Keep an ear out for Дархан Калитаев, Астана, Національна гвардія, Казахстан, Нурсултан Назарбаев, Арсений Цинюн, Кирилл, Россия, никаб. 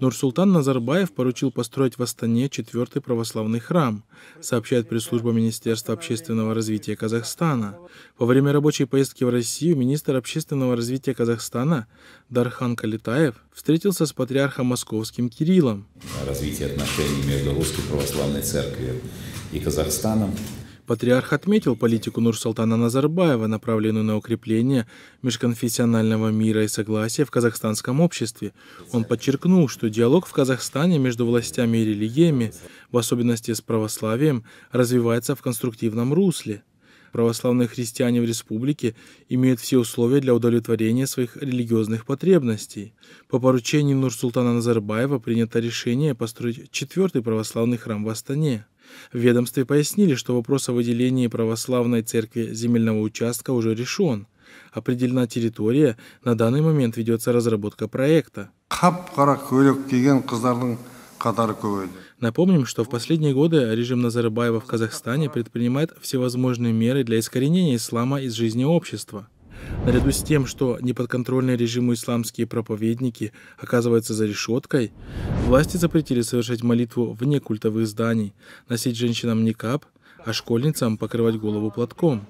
Нурсултан Назарбаев поручил построить в Астане 4-й православный храм, сообщает пресс-служба Министерства общественного развития Казахстана. Во время рабочей поездки в Россию министр общественного развития Казахстана Дархан Калитаев встретился с патриархом московским Кириллом. Развитие отношений между Русской православной церковью и Казахстаном. Патриарх отметил политику Нурсултана Назарбаева, направленную на укрепление межконфессионального мира и согласия в казахстанском обществе. Он подчеркнул, что диалог в Казахстане между властями и религиями, в особенности с православием, развивается в конструктивном русле. Православные христиане в республике имеют все условия для удовлетворения своих религиозных потребностей. По поручению Нурсултана Назарбаева принято решение построить 4-й православный храм в Астане. В ведомстве пояснили, что вопрос о выделении православной церкви земельного участка уже решен. Определена территория, на данный момент ведется разработка проекта. Напомним, что в последние годы режим Назарбаева в Казахстане предпринимает всевозможные меры для искоренения ислама из жизни общества. Наряду с тем, что неподконтрольные режиму исламские проповедники оказываются за решеткой, власти запретили совершать молитву вне культовых зданий, носить женщинам никаб, а школьницам покрывать голову платком.